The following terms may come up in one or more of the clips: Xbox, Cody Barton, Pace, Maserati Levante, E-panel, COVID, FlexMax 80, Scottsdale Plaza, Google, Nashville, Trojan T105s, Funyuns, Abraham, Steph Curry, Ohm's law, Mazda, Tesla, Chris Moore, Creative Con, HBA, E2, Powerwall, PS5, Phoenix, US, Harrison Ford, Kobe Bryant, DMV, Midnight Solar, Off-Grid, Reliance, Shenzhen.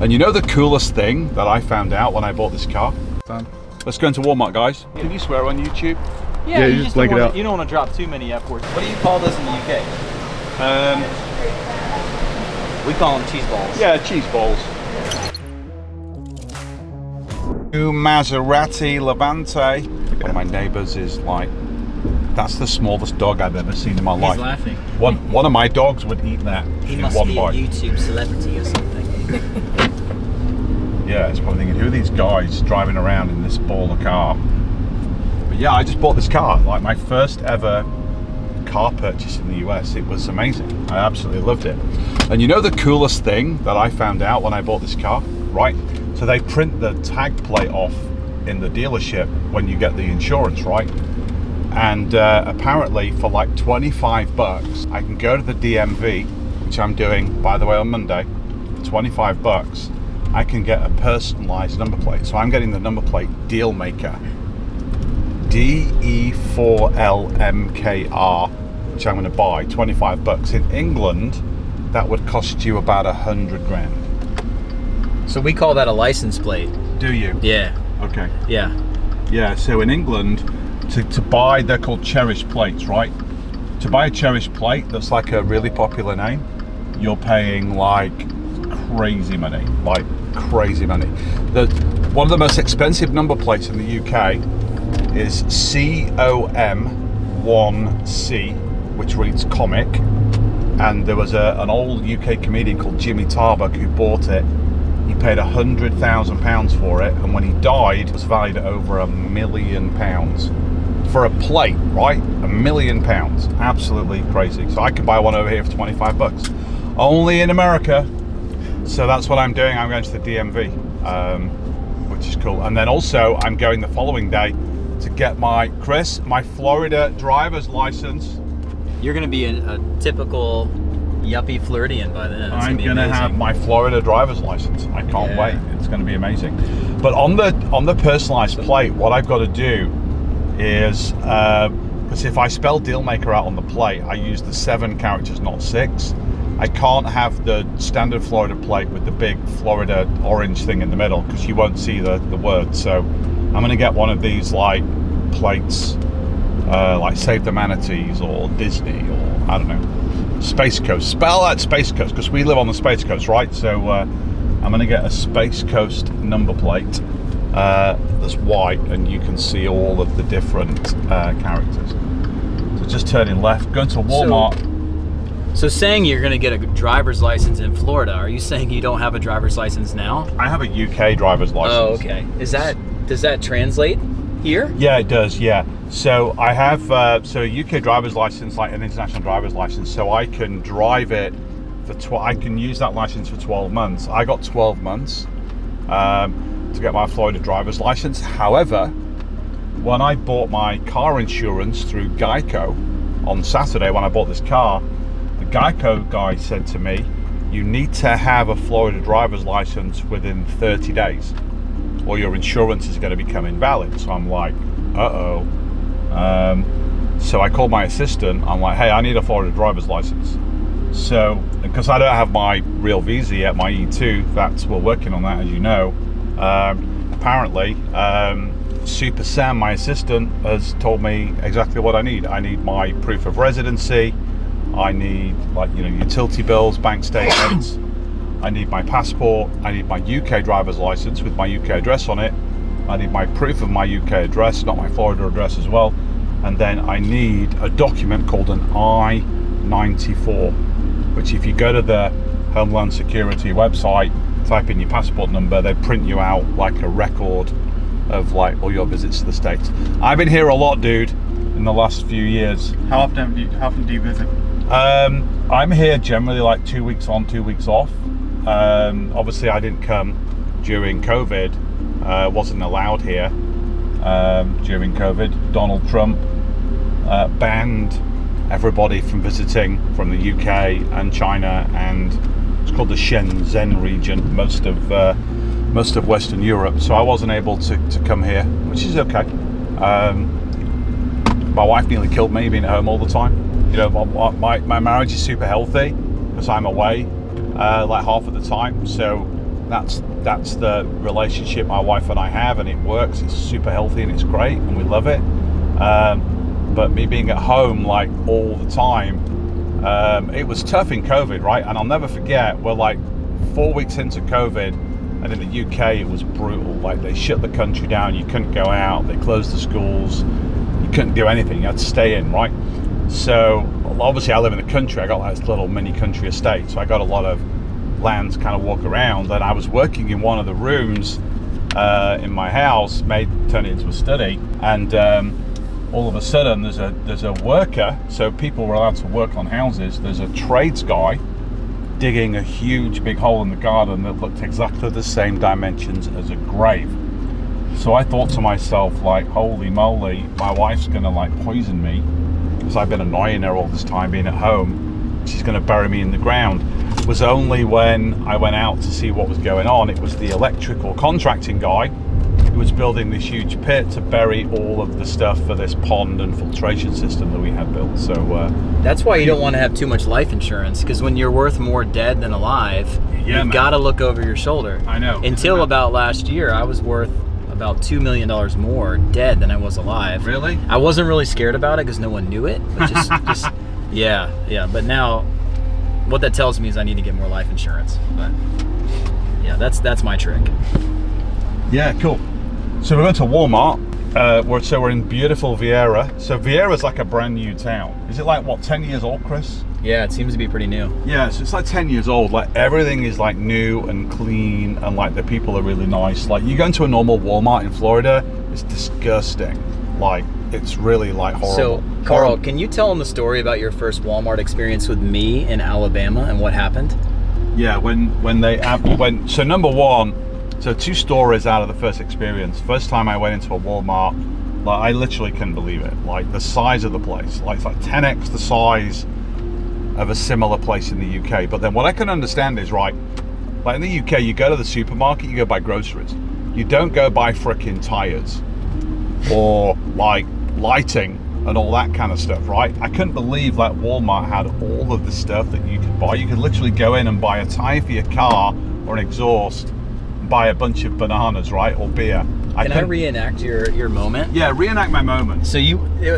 And you know the coolest thing that I found out when I bought this car? Let's go into Walmart, guys. Yeah. Can you swear on YouTube? Yeah, you just blank it out. You don't want to drop too many F words. What do you call this in the UK? We call them cheese balls. Yeah, cheese balls. New Maserati Levante. One of my neighbors is like, that's the smallest dog I've ever seen in my life. He's laughing. One of my dogs would eat that in one bite. He must be a YouTube celebrity or something. Yeah, it's probably thinking, who are these guys driving around in this baller car? But yeah, I just bought this car, like my first ever car purchase in the US. It was amazing. I absolutely loved it. And you know the coolest thing that I found out when I bought this car, right? So they print the tag plate off in the dealership when you get the insurance, right? And apparently for like 25 bucks, I can go to the DMV, which I'm doing, by the way, on Monday, 25 bucks, I can get a personalized number plate. So I'm getting the number plate Dealmaker, DE4LMKR, which I'm gonna buy, 25 bucks. In England, that would cost you about 100 grand. So we call that a license plate. Do you? Yeah. Okay. Yeah. Yeah, so in England, to buy, they're called cherished plates, right? To buy a cherished plate, that's like a really popular name, you're paying like crazy money, like crazy money. One of the most expensive number plates in the UK is COM1C, which reads comic. And there was an old UK comedian called Jimmy Tarbuck who bought it. He paid £100,000 for it, and when he died, it was valued at over £1 million. For a plate, right? £1 million. Absolutely crazy. So I could buy one over here for 25 bucks. Only in America. So that's what I'm doing. I'm going to the DMV, which is cool. And then also, I'm going the following day to get my Florida driver's license. You're gonna be a typical yuppie Floridian by then. I'm gonna have my Florida driver's license. I can't wait. It's gonna be amazing. But on the personalized plate, what I've got to do is, because if I spell Dealmaker out on the plate, I use the 7 characters, not 6. I can't have the standard Florida plate with the big Florida orange thing in the middle, because you won't see the word. So I'm gonna get one of these like plates, like Save the Manatees or Disney, or I don't know, Space Coast. Spell out Space Coast, because we live on the Space Coast, right? So I'm gonna get a Space Coast number plate that's white, and you can see all of the different characters. So just turning left, going to Walmart. So saying you're gonna get a driver's license in Florida, are you saying you don't have a driver's license now? I have a UK driver's license. Oh, okay. Does that translate here? Yeah, it does, yeah. So I have a UK driver's license, like an international driver's license, so I can drive it for, I can use that license for 12 months. I got 12 months to get my Florida driver's license. However, when I bought my car insurance through GEICO on Saturday, when I bought this car, the GEICO guy said to me, you need to have a Florida driver's license within 30 days. Or your insurance is going to become invalid. So I'm like, uh-oh. So I called my assistant. I'm like, hey, I need a Florida driver's license. So, because I don't have my real visa yet, my E2, we're working on that, as you know. Apparently, Super Sam, my assistant, has told me exactly what I need. I need my proof of residency. I need, like, you know, utility bills, bank statements. I need my passport, I need my UK driver's license with my UK address on it, I need my proof of my UK address, not my Florida address as well, and then I need a document called an I-94, which if you go to the Homeland Security website, type in your passport number, they print you out like a record of like all your visits to the States. I've been here a lot, dude, in the last few years. How often do you visit? I'm here generally like 2 weeks on, 2 weeks off. Obviously I didn't come during COVID, wasn't allowed here during COVID. Donald Trump banned everybody from visiting from the UK and China, and it's called the Shenzhen region, most of Western Europe. So I wasn't able to come here, which is okay. My wife nearly killed me being at home all the time. You know, my marriage is super healthy because I'm away. Like half of the time, so That's the relationship my wife and I have, and it works. It's super healthy and it's great, and we love it. But me being at home like all the time, it was tough in COVID, right? And I'll never forget, we're like 4 weeks into COVID, and in the UK it was brutal. Like, they shut the country down, you couldn't go out, they closed the schools, you couldn't do anything, you had to stay in, right? So obviously I live in the country, I got like this little mini country estate, so I got a lot of land to kind of walk around, and I was working in one of the rooms in my house, made turn it into a study, and all of a sudden there's a worker, so people were allowed to work on houses, there's a trades guy digging a huge big hole in the garden that looked exactly the same dimensions as a grave. So I thought to myself, like, holy moly, my wife's gonna like poison me, because I've been annoying her all this time being at home, she's gonna bury me in the ground. It was only when I went out to see what was going on, it was the electrical contracting guy who was building this huge pit to bury all of the stuff for this pond and filtration system that we had built. So that's why you don't want to have too much life insurance, because when you're worth more dead than alive, you've got to look over your shoulder. I know. Until about last year, I was worth about $2 million more dead than I was alive. Really? I wasn't really scared about it because no one knew it. But just yeah. But now, what that tells me is I need to get more life insurance. But yeah, that's my trick. Yeah, cool. So we went to Walmart. So we're in beautiful Vieira. So Vieira's like a brand new town. Is it like, what, 10 years old, Chris? Yeah, it seems to be pretty new. Yeah, so it's like 10 years old. Like, everything is like new and clean, and like the people are really nice. Like, you go into a normal Walmart in Florida, it's disgusting. Like, it's really like horrible. So Carl, can you tell them the story about your first Walmart experience with me in Alabama and what happened? Yeah, so number one, so two stories out of the first experience. First time I went into a Walmart, like, I literally couldn't believe it. Like, the size of the place, like, it's like 10x the size of a similar place in the UK. But then what I can understand is, right, like in the UK, you go to the supermarket, you go buy groceries. You don't go buy frickin' tires or like lighting and all that kind of stuff, right? I couldn't believe like Walmart had all of the stuff that you could buy. You could literally go in and buy a tire for your car or an exhaust, buy a bunch of bananas, right, or beer. Can I reenact your moment? Yeah, reenact my moment. So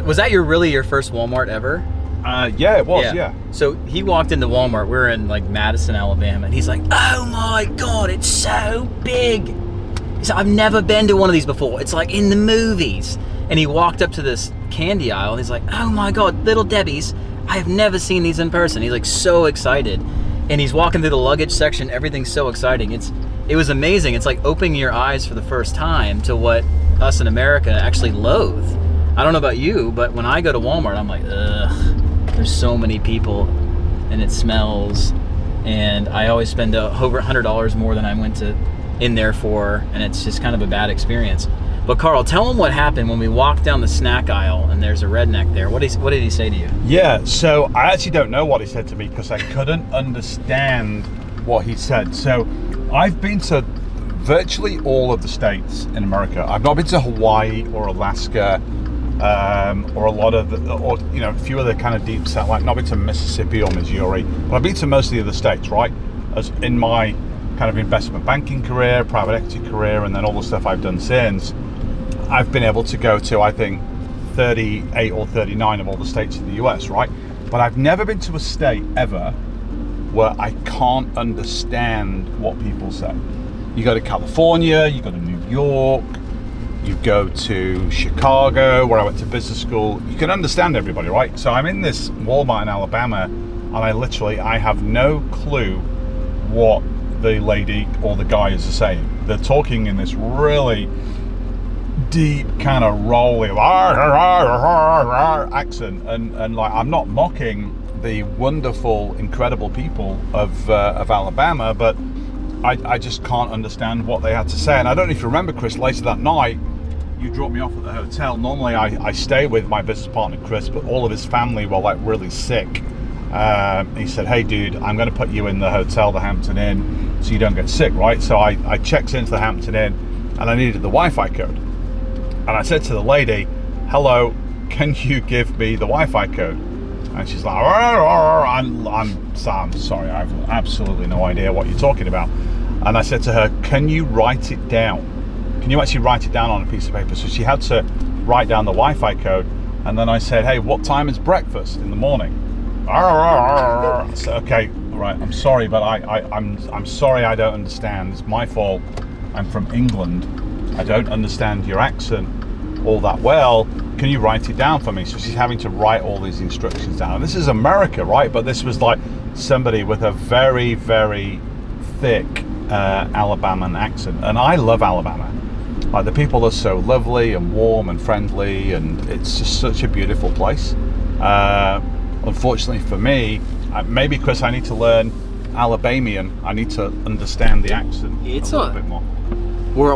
was that really your first Walmart ever? Yeah, it was, yeah. So he walked into Walmart, we're in like Madison, Alabama, and he's like, oh my God, it's so big. So I've never been to one of these before. It's like in the movies. And he walked up to this candy aisle, and he's like, oh my God, Little Debbie's. I have never seen these in person. He's like so excited. And he's walking through the luggage section, everything's so exciting. It was amazing. It's like opening your eyes for the first time to what us in America actually loathe. I don't know about you, but when I go to Walmart, I'm like, ugh, there's so many people and it smells. And I always spend over $100 more than I went to in there for, and it's just kind of a bad experience. But Carl, tell him what happened when we walked down the snack aisle and there's a redneck there. What did he say to you? Yeah, so I actually don't know what he said to me because I couldn't understand what he said. So I've been to virtually all of the states in America. I've not been to Hawaii or Alaska or a lot of the, or, you know, a few of the kind of deep south, like not been to Mississippi or Missouri, but I've been to most of the other states, right? As in my kind of investment banking career, private equity career, and then all the stuff I've done since, I've been able to go to, I think, 38 or 39 of all the states in the US, right? But I've never been to a state ever where I can't understand what people say. You go to California, you go to New York, you go to Chicago, where I went to business school. You can understand everybody, right? So I'm in this Walmart in Alabama, and I have no clue what the lady or the guy is saying. They're talking in this really deep kind of rolling accent, and like, I'm not mocking the wonderful, incredible people of Alabama, but I just can't understand what they had to say. And I don't know if you remember, Chris, later that night, you dropped me off at the hotel. Normally I stay with my business partner, Chris, but all of his family were like really sick. He said, hey dude, I'm gonna put you in the hotel, the Hampton Inn, so you don't get sick, right? So I checked into the Hampton Inn and I needed the Wi-Fi code. And I said to the lady, hello, can you give me the Wi-Fi code? And she's like, I'm sorry, I have absolutely no idea what you're talking about. And I said to her, can you write it down? Can you actually write it down on a piece of paper? So she had to write down the Wi-Fi code. And then I said, hey, what time is breakfast in the morning? I said, okay, all right, I'm sorry, but I'm sorry, I don't understand. It's my fault. I'm from England. I don't understand your accent all that well. Can you write it down for me? So she's having to write all these instructions down. And this is America, right? But this was like somebody with a very, very thick Alabama accent. And I love Alabama. Like, the people are so lovely and warm and friendly, and it's just such a beautiful place. Unfortunately for me, maybe because I need to learn Alabamian, I need to understand the accent a little bit more.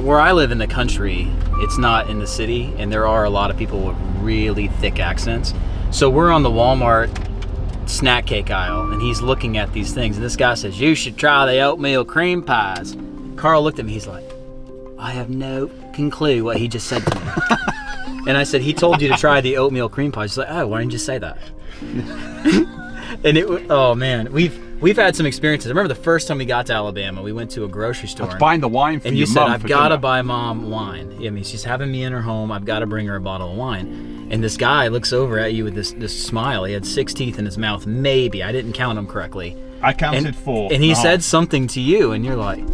Where I live in the country, it's not in the city, and there are a lot of people with really thick accents. So we're on the Walmart snack cake aisle, and he's looking at these things, and this guy says, you should try the oatmeal cream pies. Carl looked at me, he's like, I have no clue what he just said to me. And I said, he told you to try the oatmeal cream pies. He's like, oh, why didn't you say that? And oh man, we've had some experiences. I remember the first time we got to Alabama, we went to a grocery store. I was buying the wine for your mom. And you said, I've got to buy mom wine. I mean, she's having me in her home. I've got to bring her a bottle of wine. And this guy looks over at you with this smile. He had 6 teeth in his mouth, maybe. I didn't count them correctly. I counted 4. And he said something to you, and you're like,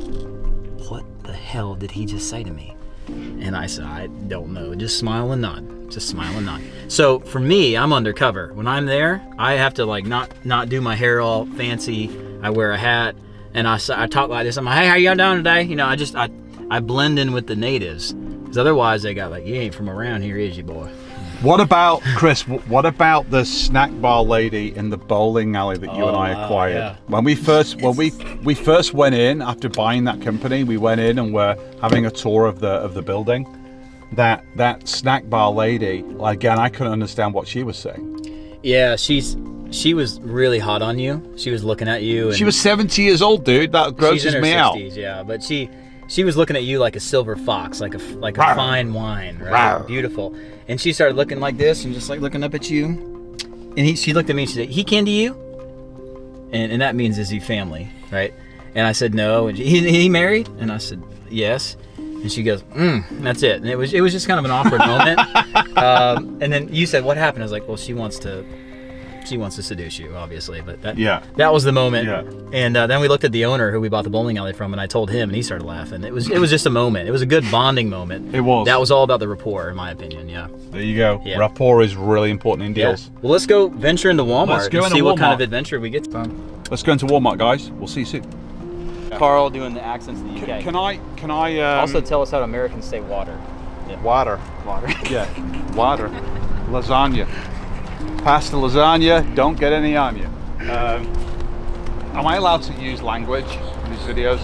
what the hell did he just say to me? And I said, I don't know, just smile and nod, just smile and nod. So for me, I'm undercover. When I'm there, I have to like not do my hair all fancy. I wear a hat and I talk like this. I'm like, hey, how y'all doing today? You know, I blend in with the natives. Because otherwise they got like, you ain't from around here, is you, boy? What about, Chris, what about the snack bar lady in the bowling alley that you and I acquired? Yeah. When we first when we first went in after buying that company, we went in and were having a tour of the building. That snack bar lady, again, I couldn't understand what she was saying. Yeah, she was really hot on you. She was looking at you. And she was 70 years old, dude. That grosses me out. She's in her 60s, yeah, but she was looking at you like a silver fox, like a Rawr. Fine wine, right? Rawr. Beautiful. And she started looking like this and just like looking up at you. And she looked at me and she said, he kin to you? And that means, is he family, right? And I said, no. And he married? And I said, yes. And she goes, that's it. And it was just kind of an awkward moment. And then you said, what happened? I was like, well, she wants to seduce you, obviously. But that was the moment. Yeah. And then we looked at the owner who we bought the bowling alley from, and I told him, and he started laughing. It was just a moment. It was a good bonding moment. It was. That was all about the rapport, in my opinion, yeah. There you go. Yeah. Rapport is really important in deals. Yeah. Well, let's go venture into Walmart and see what kind of adventure we get to. Let's go into Walmart, guys. We'll see you soon. Carl doing the accents in the UK. Can I also tell us how Americans say water. Yeah. Water. Yeah. Water. Lasagna. Pasta, lasagna, don't get any on you. Am I allowed to use language in these videos?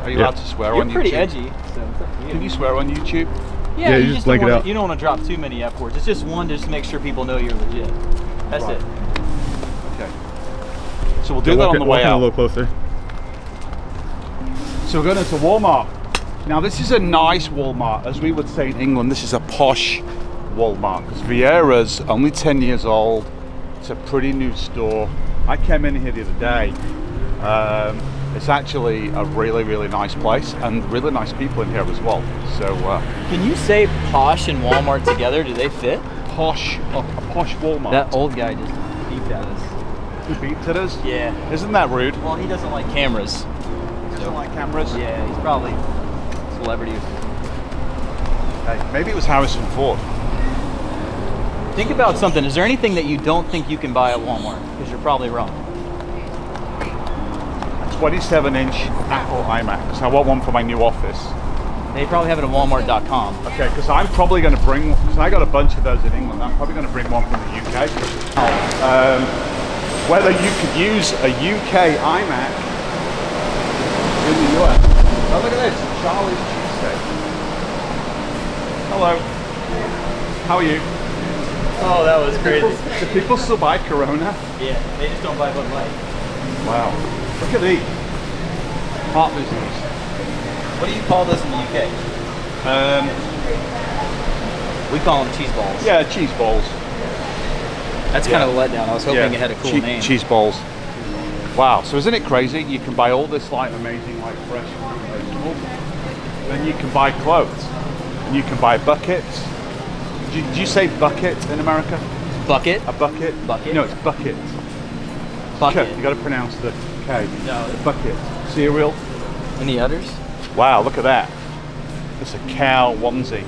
Are you allowed to swear on YouTube? You're pretty edgy, so it's up to you. Can you swear on YouTube? Yeah, you just blank it out. You don't want to drop too many F words. It's just one to just make sure people know you're legit. That's it. Okay. So we'll do that on the way out. A little closer. So we're going into Walmart. Now this is a nice Walmart, as we would say in England. This is a posh Walmart, because Vieira's only 10 years old. It's a pretty new store. I came in here the other day. It's actually a really, really nice place, and really nice people in here as well. So, can you say posh and Walmart together? Do they fit? Posh, a posh Walmart. That old guy just beeped at us. He beeped at us? Yeah. Isn't that rude? Well, he doesn't like cameras. He doesn't like cameras? Yeah, he's probably a celebrity. Hey, maybe it was Harrison Ford. Think about something. Is there anything that you don't think you can buy at Walmart? Because you're probably wrong. A 27-inch Apple iMac. I want one for my new office. They probably have it at Walmart.com. Okay, because I'm probably going to bring, because I got a bunch of those in England, I'm probably going to bring one from the UK. Whether you could use a UK iMac in the US. Oh, look at this. Charlie's cheesesteak. Hello. How are you? Oh, that was crazy. Do people still buy Corona? Yeah, they just don't buy Bud Light. Wow. Look at these. Heart business. What do you call this in the UK? We call them cheese balls. Yeah, cheese balls. That's kind of a letdown. I was hoping it had a cool name. Cheese balls. Wow, so isn't it crazy? You can buy all this like amazing, like fresh fruit and vegetables. Then you can buy clothes. And you can buy buckets. Do you say bucket in America? Bucket? A bucket? Bucket? No, it's bucket. Bucket. You gotta pronounce the K. No. The bucket. Cereal. Any others? Wow, look at that. It's a cow onesie.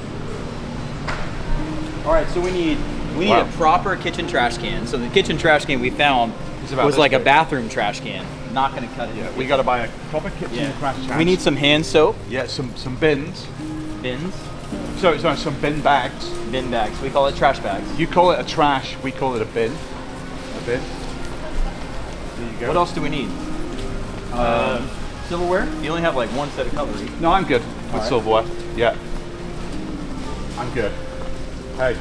All right, so we need wow. A proper kitchen trash can. So the kitchen trash can we found was like big. A bathroom trash can. Not gonna cut it. Yeah, we gotta buy a proper kitchen trash can. We need some hand soap. Yeah, some bins. Bins? So sorry, some bin bags. Bin bags, we call it trash bags. You call it a trash, we call it a bin. A bin. There you go. What else do we need? Silverware? You only have like one set of cutlery. No, I'm good with silverware. Yeah. I'm good. Hey,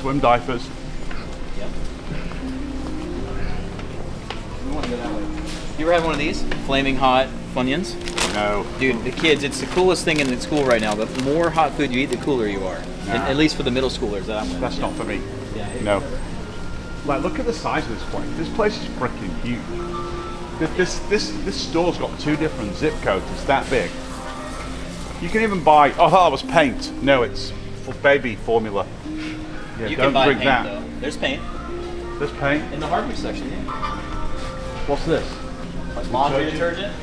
swim diapers. Yep. We want to go that way. You ever had one of these? Flaming hot Funyuns? No. Dude, the kids, it's the coolest thing in the school right now. The more hot food you eat, the cooler you are. Nah. At least for the middle schoolers that I'm with. That's not for me. Yeah, no. Like, look at the size of this place. This place is freaking huge. This store's got two different zip codes. It's that big. You can even buy. Oh, that was paint. No, it's for baby formula. Yeah, you don't drink that. Though. There's paint. There's paint in the hardware section. Yeah. What's this? Like laundry detergent.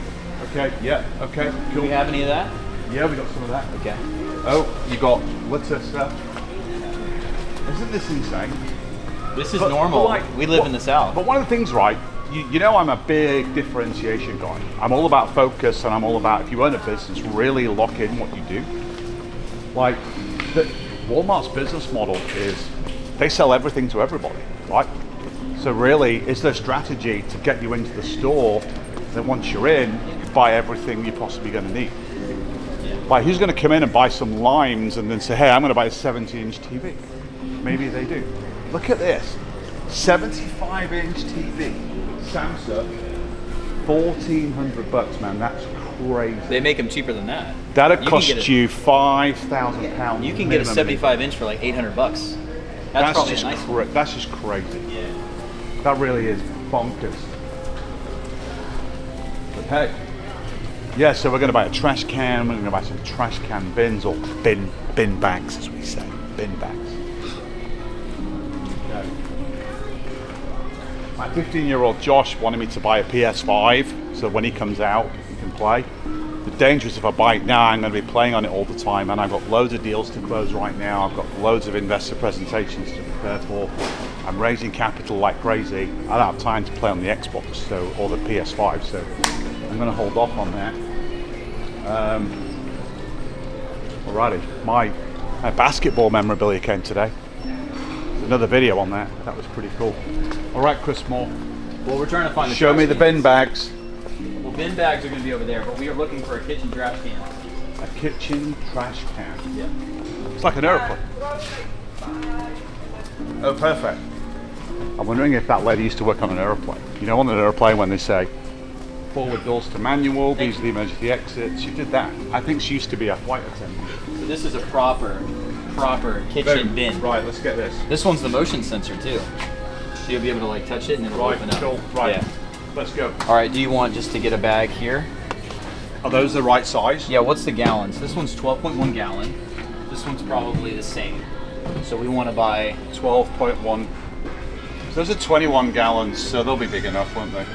Okay. Yeah. Okay. Cool. Do we have any of that? Yeah, we got some of that. Okay. Oh, you got what's this stuff? Isn't this insane? This is normal. But like, we live in the South. But one of the things, right? You know I'm a big differentiation guy. I'm all about focus and I'm all about if you own a business, really lock in what you do. Like, Walmart's business model is they sell everything to everybody, right? So really, it's their strategy to get you into the store, then once you're in, you buy everything you're possibly gonna need. Like, who's gonna come in and buy some limes and then say, hey, I'm gonna buy a 70-inch TV? Maybe they do. Look at this, 75-inch TV. Samsung, $1,400 bucks, man. That's crazy. They make them cheaper than that. That'll cost you £5,000. You can get a 75-inch for like $800 bucks. That's probably just nice. That's just crazy. Yeah. That really is bonkers. But hey, yeah. So we're going to buy a trash can. We're going to buy some trash can bins or bin bags, as we say, bin bags. My 15-year-old Josh wanted me to buy a PS5, so when he comes out, he can play. The danger is if I buy it now, I'm going to be playing on it all the time, and I've got loads of deals to close right now. I've got loads of investor presentations to prepare for. I'm raising capital like crazy. I don't have time to play on the Xbox or the PS5, so I'm going to hold off on that. Alrighty, my basketball memorabilia came today. Another video on that. That was pretty cool. All right, Chris Moore. Well, we're trying to find. Show me the bin bags. Well, bin bags are going to be over there, but we are looking for a kitchen trash can. A kitchen trash can. Yeah. It's like an airplane. Oh, perfect. I'm wondering if that lady used to work on an airplane. You know, on an airplane when they say forward doors to manual, these are the emergency exits. She did that. I think she used to be a flight attendant. So this is a proper kitchen bin. Right, let's get this. This one's the motion sensor too. So you'll be able to like touch it and it'll open up. Cool. Right, yeah. Let's go. All right, do you want just to get a bag here? Are those the right size? Yeah, what's the gallons? This one's 12.1 gallon. This one's probably the same. So we want to buy 12.1. Those are 21 gallons, so they'll be big enough, won't they?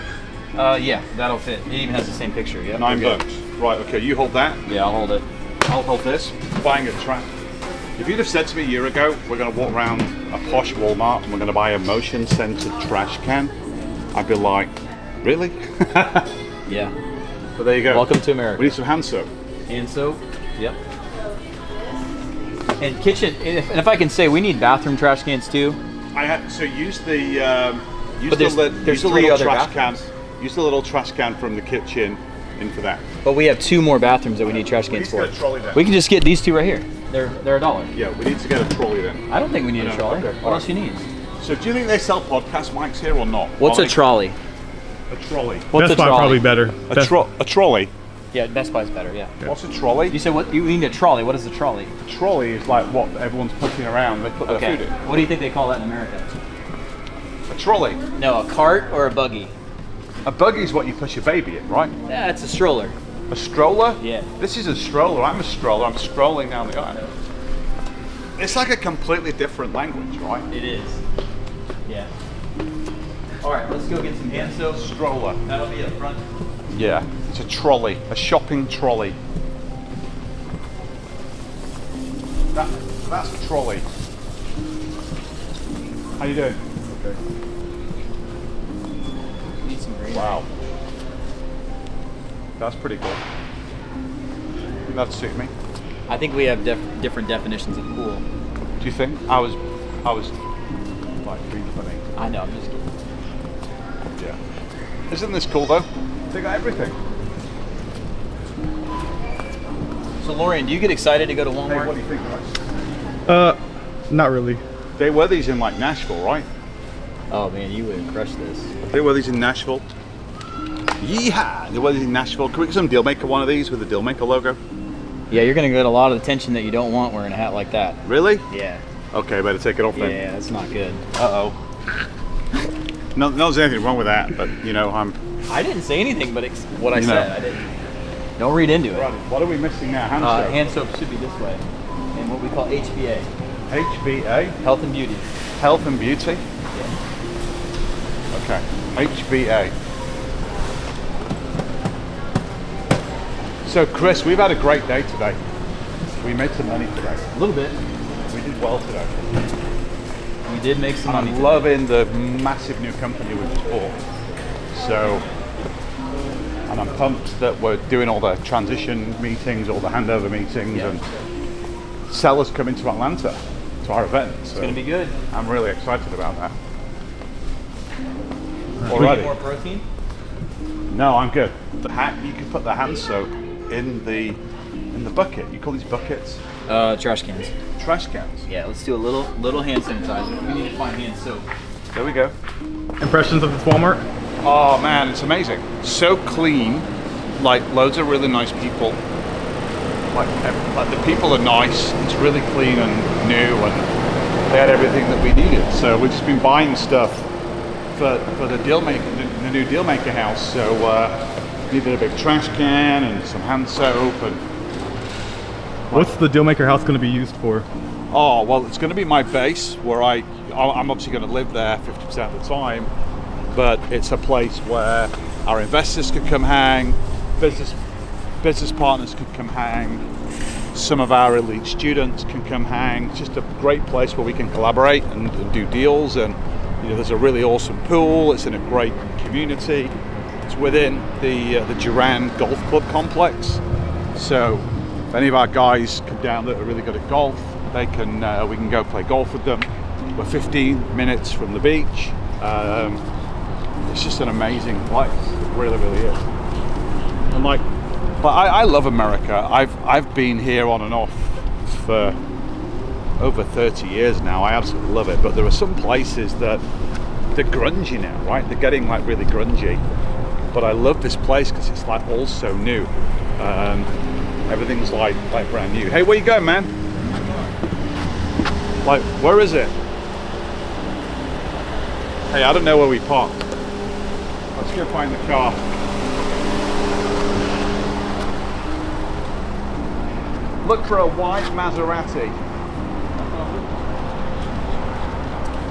Yeah, that'll fit. It even has the same picture. Yeah. $9. Right, okay, you hold that. Yeah, I'll hold it. I'll hold this. Buying a trap. If you'd have said to me a year ago, we're going to walk around a posh Walmart and we're going to buy a motion sensor trash can, I'd be like, really? Yeah. But there you go. Welcome to America. We need some hand soap. Hand soap? Yep. And kitchen, and if I can say, we need bathroom trash cans too. I had, so use the little trash can from the kitchen in for that. But we have two more bathrooms that we need trash cans for. We can just get these two right here. They're $1. Yeah, we need to get a trolley then. I don't think we need a trolley. Okay. What else you need? So do you think they sell podcast mics here or not? What's a trolley? A trolley. What's Best a Buy trolley? Probably better. A trolley? Yeah, Best Buy's better, yeah. Okay. What's a trolley? You said what? You need a trolley. What is a trolley? A trolley is like what everyone's pushing around. They put their food in. What do you think they call that in America? A trolley. No, a cart or a buggy? A buggy is what you push your baby in, right? Yeah, it's a stroller. A stroller? Yeah. This is a stroller. I'm a stroller. I'm strolling down the aisle. It's like a completely different language, right? It is. Yeah. All right, let's go get some hand soap. Stroller. That'll be up front. Yeah, it's a trolley, a shopping trolley. That's a trolley. How you doing? Okay. Need some green. Wow. That's pretty cool. That'd suit me. I think we have different definitions of cool. Do you think? I was like being funny. I know, I'm just kidding. Yeah. Isn't this cool though? They got everything. So Lauren, do you get excited to go to Walmart? Hey, what do you think, guys? Not really. They wear these in like Nashville, right? Oh man, you would crush this. They wear these in Nashville. Yeehaw! They wear these in Nashville. Can we get some Dealmaker one of these with the Dealmaker logo? Yeah, you're gonna get a lot of attention that you don't want wearing a hat like that. Really? Yeah. Okay, better take it off then. Yeah, that's not good. Uh-oh. No, there's anything wrong with that, but you know, I didn't say anything, but it's what I said, I didn't. Don't read into it. Right. What are we missing now? Hand soap. Hand soap should be this way. And what we call HBA. HBA? Health and beauty. Health and beauty? Yeah. Okay. HBA. So Chris, we've had a great day today. We made some money today. A little bit. We did well today. We did make some money. I'm loving the massive new company we just bought. So, and I'm pumped that we're doing all the transition meetings, all the handover meetings, and sellers coming to Atlanta. Our event. So it's going to be good. I'm really excited about that. Alrighty. More protein? No, I'm good. The hat, you can put the hand soap in the bucket. You call these buckets? Trash cans. Trash cans. Yeah. Let's do a little hand sanitizer. We need to find hand soap. There we go. Impressions of the Walmart? Oh man, it's amazing. So clean. Like loads of really nice people. Like the people are nice, it's really clean and new, and they had everything that we needed. So we've just been buying stuff for the new Dealmaker house. So needed a big trash can and some hand soap. And what's the Dealmaker house going to be used for? Oh well, it's going to be my base where I'm obviously going to live there 50% of the time, but it's a place where our investors could come hang, business partners could come hang, some of our elite students can come hang. It's just a great place where we can collaborate and do deals, and you know, there's a really awesome pool, it's in a great community, it's within the Duran Golf Club complex, so if any of our guys come down that are really good at golf, they can we can go play golf with them. We're 15 minutes from the beach. It's just an amazing place, it really is. And like, but I love America. I've been here on and off for over 30 years now. I absolutely love it. But there are some places that they're grungy now, right? They're getting like really grungy. But I love this place because it's like all so new. Everything's like brand new. Hey, where you going, man? Like, where is it? Hey, I don't know where we parked. Let's go find the car. Look for a white Maserati.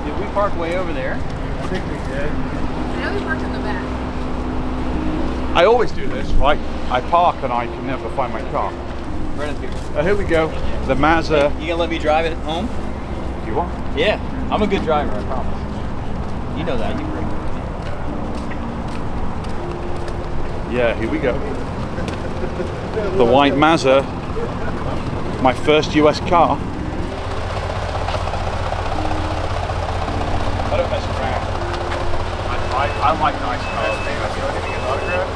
Did we park way over there? I think we did. I know we parked in the back. I always do this, right? I park and I can never find my car. Right up here. Here we go. The Mazda. You gonna let me drive it home? If you want. Yeah, I'm a good driver, I promise. You know that. You bring it. Yeah, here we go. The white Mazda. My first US car. I don't mess around. I like nice cars. You want to get an autograph?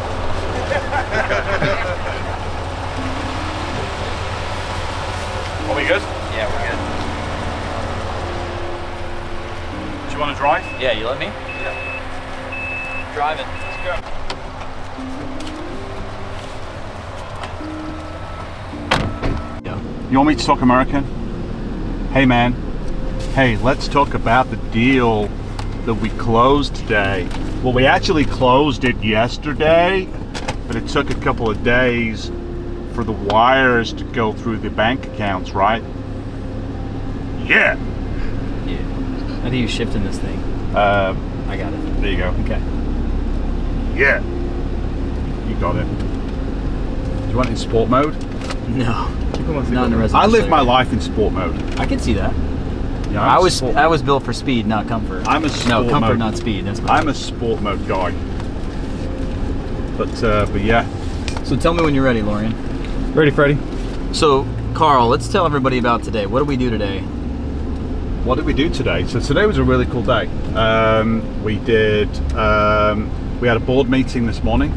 Are we good? Yeah, we're good. Do you want to drive? Yeah, you let me? Yeah. Driving. Let's go. You want me to talk American? Hey man, hey, let's talk about the deal. that we closed today. Well, we actually closed it yesterday, but it took a couple of days for the wires to go through the bank accounts, right? Yeah. Yeah. How do you shift in this thing? I got it. There you go. Okay. Yeah. You got it. Do you want it in sport mode? No. Not in the residence. I live my life in sport mode. I can see that. Yeah, I was built for speed, not comfort. I'm a sport mode, not speed. That's I'm a sport mode guy. But yeah. So tell me when you're ready, Lorian. Ready, Freddie. So, Carl, let's tell everybody about today. What did we do today? What did we do today? So today was a really cool day. We had a board meeting this morning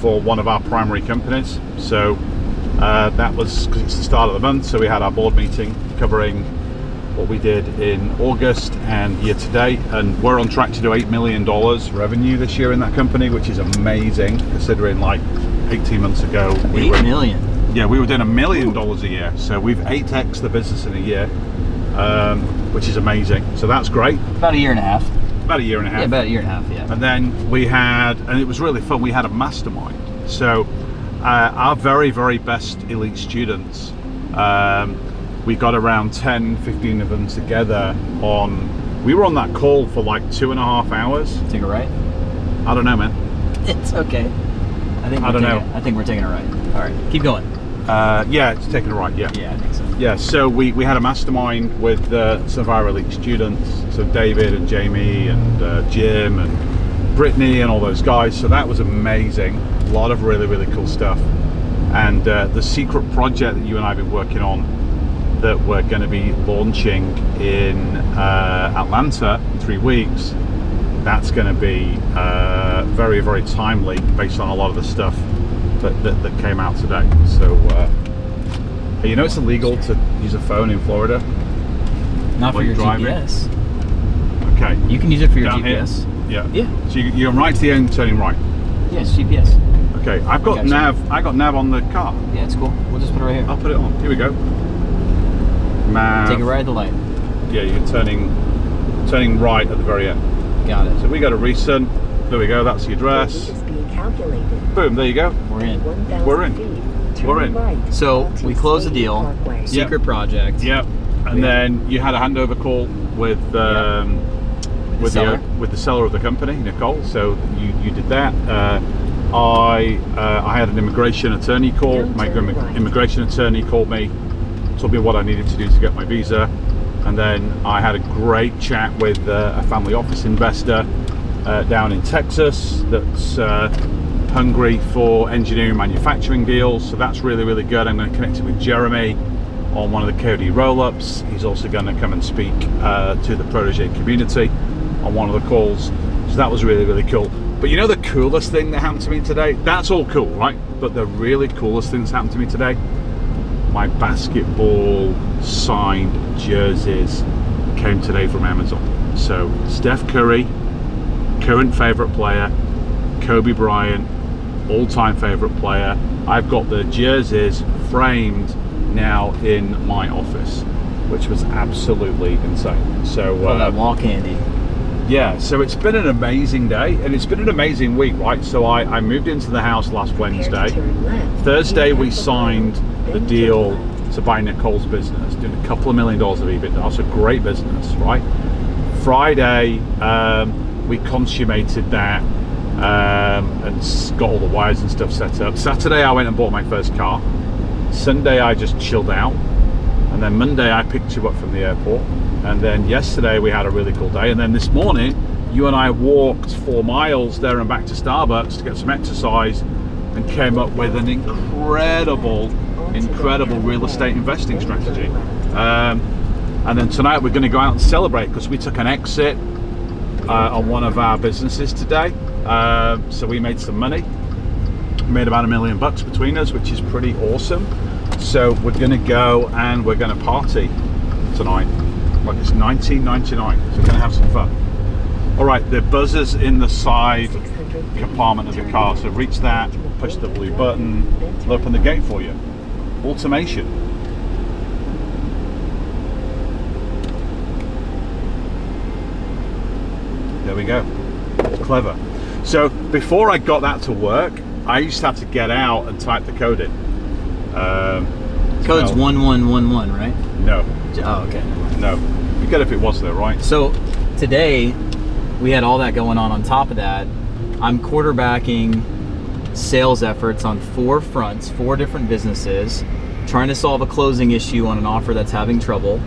for one of our primary companies. So that was, because it's the start of the month, so we had our board meeting covering what we did in August and year to date, and we're on track to do $8 million revenue this year in that company, which is amazing considering like 18 months ago we were $8 million. Yeah, we were doing $1 million a year, so we've 8x the business in a year, which is amazing. So that's great. About a year and a half. About a year and a half. Yeah, about a year and a half, yeah. And then we had, and it was really fun, we had a mastermind. So our very, very best elite students, we got around 10, 15 of them together on, we were on that call for like 2.5 hours. Take a right? I don't know, man. It's okay. I think we're taking a right. All right, keep going. Yeah, it's taking a right, yeah. Yeah, I think so. Yeah, so we had a mastermind with some of our elite students. So David and Jamie and Jim and Brittany and all those guys. So that was amazing. A lot of really, really cool stuff. And the secret project that you and I have been working on that we're going to be launching in Atlanta in 3 weeks, that's going to be very, very timely based on a lot of the stuff that came out today. So you know it's illegal to use a phone in Florida? Not for your GPS. Okay. You can use it for your GPS. Here? Yeah. Yeah. So you're right to the end, turning right. Yes, GPS. Okay. I've got nav. I got nav on the car. Yeah, it's cool. We'll just put it right here. I'll put it on. Here we go. Nav. Take a right at the light. Yeah, you're turning right at the very end. Got it. So we go to recent. There we go. That's the address. Boom. There you go. We're in. We're in. So we closed the deal. Parkway. Secret project. Yep. And then you had a handover call with the seller of the company, Nicole. So you did that. I had an immigration attorney call. Immigration attorney called me. Told me what I needed to do to get my visa, and then I had a great chat with a family office investor down in Texas that's hungry for engineering manufacturing deals, so that's really, really good. I'm going to connect it with Jeremy on one of the Cody roll-ups. He's also going to come and speak to the protege community on one of the calls, so that was really, really cool. But you know the coolest thing that happened to me today? That's all cool, right? But the really coolest things happened to me today. My basketball signed jerseys came today from Amazon. So Steph Curry, current favorite player, Kobe Bryant, all-time favorite player. I've got the jerseys framed now in my office, which was absolutely insane. So that wall candy. Yeah, so it's been an amazing day, and it's been an amazing week, right? So I moved into the house last Wednesday. Thursday we signed the deal to buy Nicole's business, doing a couple of $1 million of EBITDA, so great business, right? Friday, we consummated that and got all the wires and stuff set up. Saturday, I went and bought my first car. Sunday, I just chilled out. And then Monday, I picked you up from the airport. And then yesterday, we had a really cool day. And then this morning, you and I walked 4 miles there and back to Starbucks to get some exercise and came up with an incredible real estate investing strategy, and then tonight we're going to go out and celebrate because we took an exit on one of our businesses today, so we made some money, made about $1 million between us, which is pretty awesome. So we're going to go and we're going to party tonight like it's 1999, so we're going to have some fun. All right, the buzzer's in the side compartment of the car, so reach that, push the blue button, it'll open the gate for you. Automation. There we go. Clever. So before I got that to work, I used to have to get out and type the code in. Code's 1111, right? No. Oh, okay. No. You get if it was there, right? So today we had all that going on. On top of that, I'm quarterbacking sales efforts on four fronts, four different businesses, trying to solve a closing issue on an offer that's having trouble.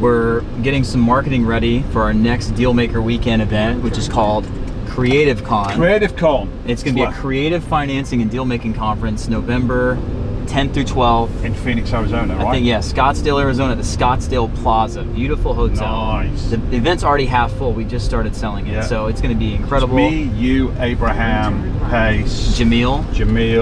We're getting some marketing ready for our next Dealmaker Weekend event, which is called Creative Con. Creative Con. It's going to be a creative financing and deal making conference, November 10th through 12th. In Phoenix, Arizona, right? I think, yeah, Scottsdale, Arizona, the Scottsdale Plaza. Beautiful hotel. Nice. The event's already half full. We just started selling it, yeah. So it's going to be incredible. It's me, you, Abraham, Pace. Jamil.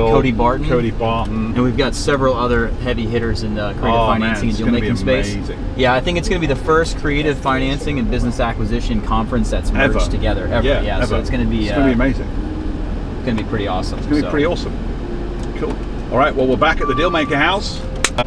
Cody Barton. And we've got several other heavy hitters in the creative financing and deal making space. Amazing. Yeah, I think it's going to be the first creative financing and business acquisition conference that's merged together ever. Yeah, yeah. So it's going to be, it's going to be amazing. It's going to be pretty awesome. It's going to be pretty awesome. Cool. All right, well, we're back at the Dealmaker house.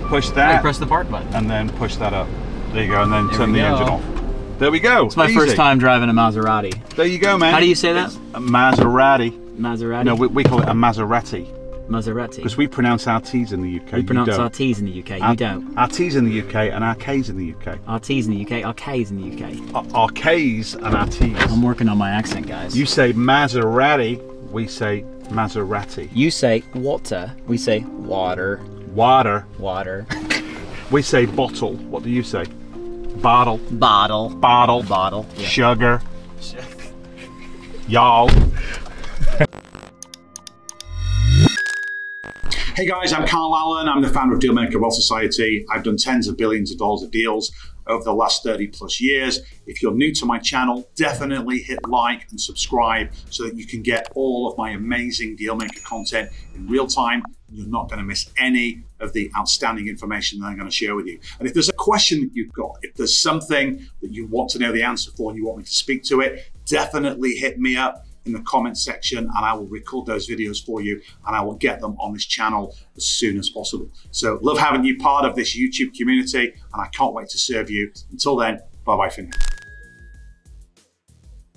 Push that. Press the park button. And then push that up. There you go, and then turn the engine off. There we go. It's my first time driving a Maserati. There you go, man. How do you say that? It's a Maserati. Maserati? No, we call it a Maserati. Maserati. Because we pronounce our T's in the UK. We pronounce our T's in the UK. You don't. Our T's in the UK and our K's in the UK. Our T's in the UK, our K's in the UK. Our K's and our T's. I'm working on my accent, guys. You say Maserati, we say Maserati. You say water, we say water. Water. Water. We say bottle. What do you say? Bottle. Bottle. Bottle. Bottle. Yeah. Sugar. Y'all. Hey guys, I'm Carl Allen. I'm the founder of Dealmaker Wealth Society. I've done tens of billions of dollars of deals over the last 30+ years. If you're new to my channel, definitely hit like and subscribe so that you can get all of my amazing Dealmaker content in real time. You're not going to miss any of the outstanding information that I'm going to share with you. And if there's a question that you've got, if there's something that you want to know the answer for and you want me to speak to it, definitely hit me up in the comment section and I will record those videos for you and I will get them on this channel as soon as possible. So love having you part of this YouTube community and I can't wait to serve you. Until then, bye-bye for now.